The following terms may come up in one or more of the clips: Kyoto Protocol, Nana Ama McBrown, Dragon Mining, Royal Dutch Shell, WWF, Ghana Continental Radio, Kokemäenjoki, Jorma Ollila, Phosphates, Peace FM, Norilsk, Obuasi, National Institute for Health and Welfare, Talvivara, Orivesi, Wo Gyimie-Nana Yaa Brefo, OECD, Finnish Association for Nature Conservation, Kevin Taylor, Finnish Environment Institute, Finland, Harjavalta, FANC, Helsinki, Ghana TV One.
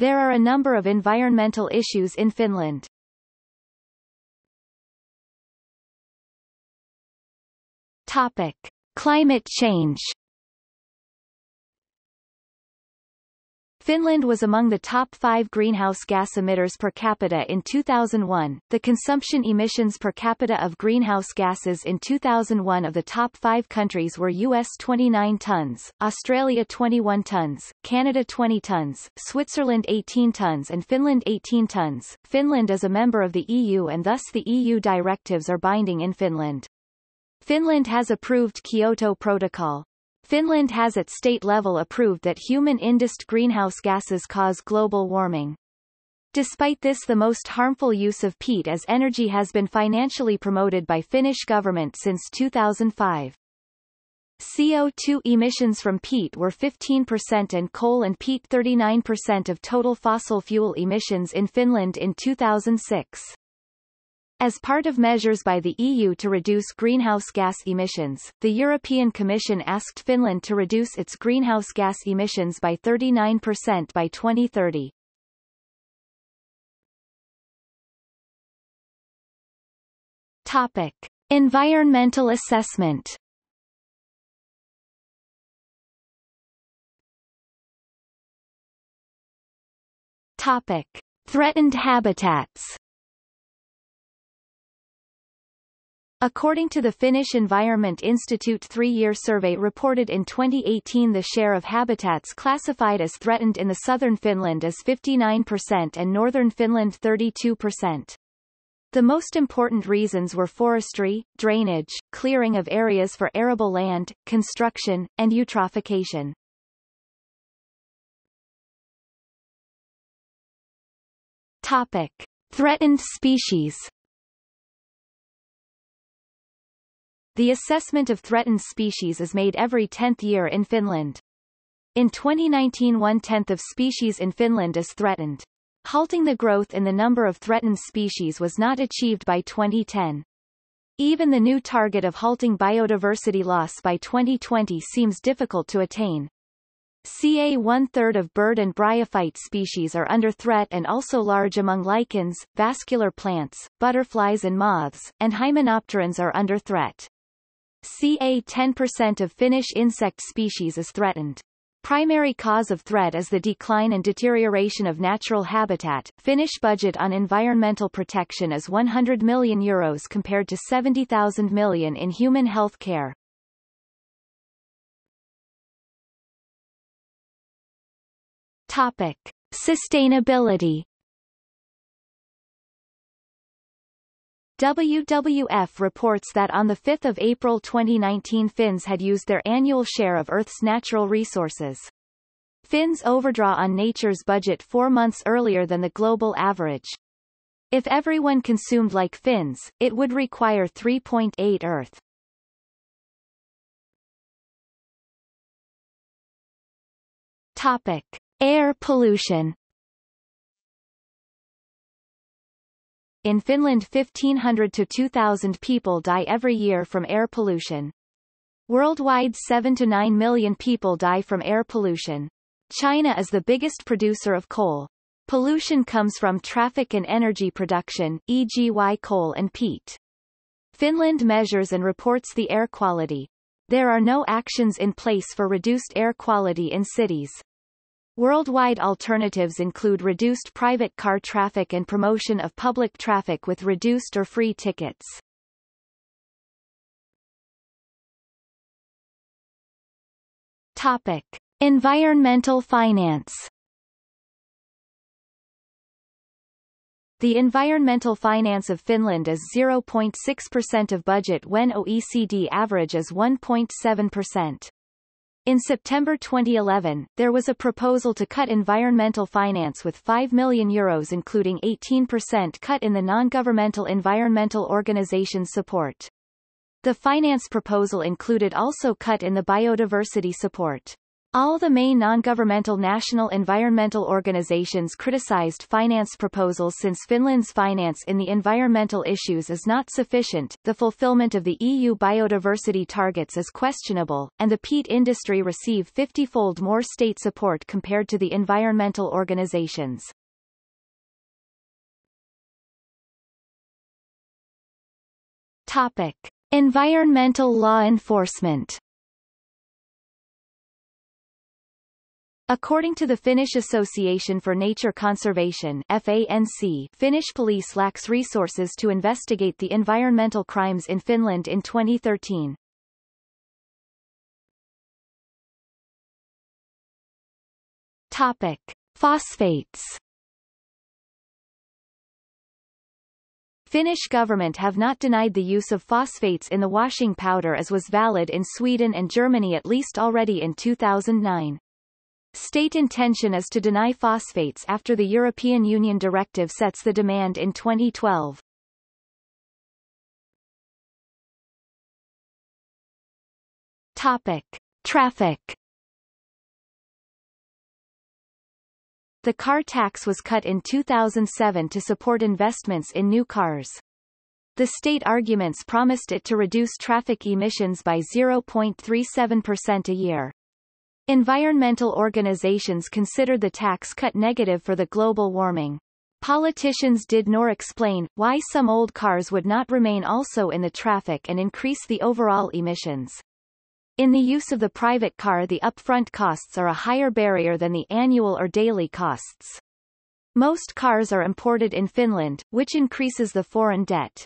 There are a number of environmental issues in Finland. Topic: Climate change. Finland was among the top 5 greenhouse gas emitters per capita in 2001. The consumption emissions per capita of greenhouse gases in 2001 of the top 5 countries were US 29 tons, Australia 21 tons, Canada 20 tons, Switzerland 18 tons and Finland 18 tons. Finland is a member of the EU and thus the EU directives are binding in Finland. Finland has approved Kyoto Protocol. Finland has at state level approved that human-induced greenhouse gases cause global warming. Despite this, the most harmful use of peat as energy has been financially promoted by Finnish government since 2005. CO2 emissions from peat were 15% and coal and peat 39% of total fossil fuel emissions in Finland in 2006. As part of measures by the EU to reduce greenhouse gas emissions, the European Commission asked Finland to reduce its greenhouse gas emissions by 39% by 2030. Topic: Environmental assessment. Topic: Threatened habitats. According to the Finnish Environment Institute three-year survey reported in 2018, the share of habitats classified as threatened in the southern Finland is 59% and northern Finland 32%. The most important reasons were forestry, drainage, clearing of areas for arable land, construction, and eutrophication. Topic: Threatened species. The assessment of threatened species is made every 10th year in Finland. In 2019, 1/10 of species in Finland is threatened. Halting the growth in the number of threatened species was not achieved by 2010. Even the new target of halting biodiversity loss by 2020 seems difficult to attain. Ca 1/3 of bird and bryophyte species are under threat and also large among lichens, vascular plants, butterflies and moths, and hymenopterans are under threat. Ca 10% of Finnish insect species is threatened. Primary cause of threat is the decline and deterioration of natural habitat. Finnish budget on environmental protection is €100 million compared to €70,000 million in human health care. Topic: Sustainability. WWF reports that on 5 April 2019 Finns had used their annual share of Earth's natural resources. Finns overdraw on nature's budget 4 months earlier than the global average. If everyone consumed like Finns, it would require 3.8 Earth. Topic: Air pollution. In Finland, 1,500 to 2,000 people die every year from air pollution. Worldwide, 7 to 9 million people die from air pollution. China is the biggest producer of coal. Pollution comes from traffic and energy production, e.g. coal and peat. Finland measures and reports the air quality. There are no actions in place for reduced air quality in cities. Worldwide alternatives include reduced private car traffic and promotion of public traffic with reduced or free tickets. Topic: Environmental finance. The environmental finance of Finland is 0.6% of budget when OECD average is 1.7%. In September 2011, there was a proposal to cut environmental finance with €5 million, including 18% cut in the non-governmental environmental organization's support. The finance proposal included also cut in the biodiversity support. All the main non-governmental national environmental organizations criticized finance proposals since Finland's finance in the environmental issues is not sufficient, the fulfillment of the EU biodiversity targets is questionable, and the peat industry receive 50-fold more state support compared to the environmental organizations. Topic: Environmental law enforcement. According to the Finnish Association for Nature Conservation (FANC), Finnish police lacks resources to investigate the environmental crimes in Finland in 2013. Topic: Phosphates. Finnish government have not denied the use of phosphates in the washing powder as was valid in Sweden and Germany at least already in 2009. State intention is to deny phosphates after the European Union directive sets the demand in 2012. Topic: Traffic. The car tax was cut in 2007 to support investments in new cars. The state arguments promised it to reduce traffic emissions by 0.37% a year. Environmental organizations considered the tax cut negative for the global warming. Politicians did not explain why some old cars would not remain also in the traffic and increase the overall emissions. In the use of the private car, the upfront costs are a higher barrier than the annual or daily costs. Most cars are imported in Finland, which increases the foreign debt.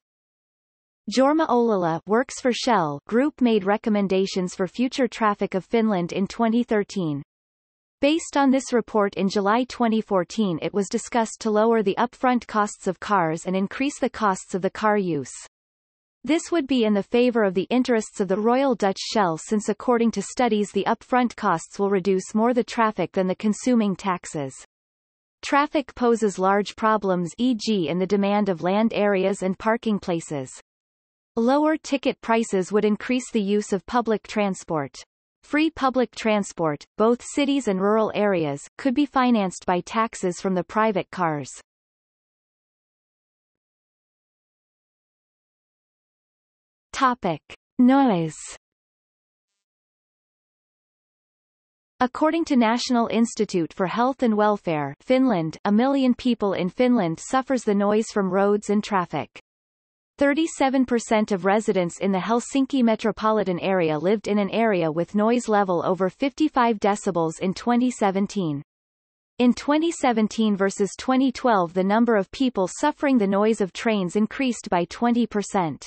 Jorma Ollila works for Shell Group made recommendations for future traffic of Finland in 2013. Based on this report in July 2014 it was discussed to lower the upfront costs of cars and increase the costs of the car use. This would be in the favor of the interests of the Royal Dutch Shell since according to studies the upfront costs will reduce more the traffic than the consuming taxes. Traffic poses large problems e.g. in the demand of land areas and parking places. Lower ticket prices would increase the use of public transport. Free public transport, both cities and rural areas, could be financed by taxes from the private cars. Topic: Noise. According to National Institute for Health and Welfare, Finland, 1 million people in Finland suffers the noise from roads and traffic. 37% of residents in the Helsinki metropolitan area lived in an area with noise level over 55 decibels in 2017. In 2017 versus 2012 the number of people suffering the noise of trains increased by 20%.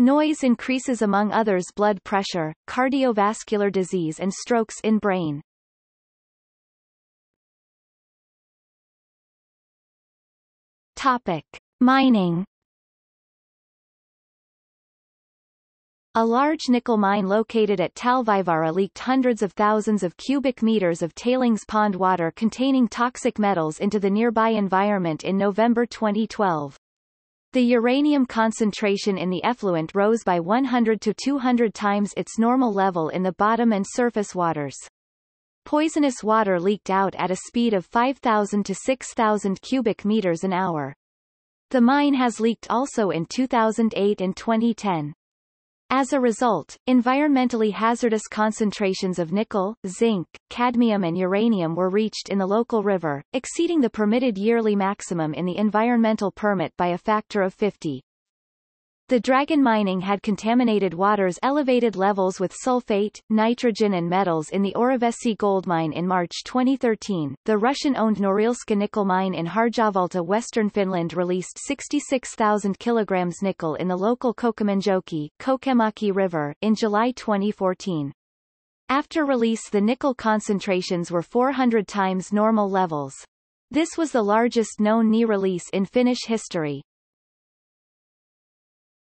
Noise increases among others blood pressure, cardiovascular disease and strokes in brain. Topic: Mining. A large nickel mine located at Talvivara leaked hundreds of thousands of cubic meters of tailings pond water containing toxic metals into the nearby environment in November 2012. The uranium concentration in the effluent rose by 100 to 200 times its normal level in the bottom and surface waters. Poisonous water leaked out at a speed of 5,000 to 6,000 cubic meters an hour. The mine has leaked also in 2008 and 2010. As a result, environmentally hazardous concentrations of nickel, zinc, cadmium and uranium were reached in the local river, exceeding the permitted yearly maximum in the environmental permit by a factor of 50. The Dragon Mining had contaminated waters elevated levels with sulfate, nitrogen and metals in the Orivesi gold mine in March 2013. The Russian-owned Norilsk nickel mine in Harjavalta, western Finland released 66,000 kilograms nickel in the local Kokemäenjoki River in July 2014. After release the nickel concentrations were 400 times normal levels. This was the largest known release in Finnish history.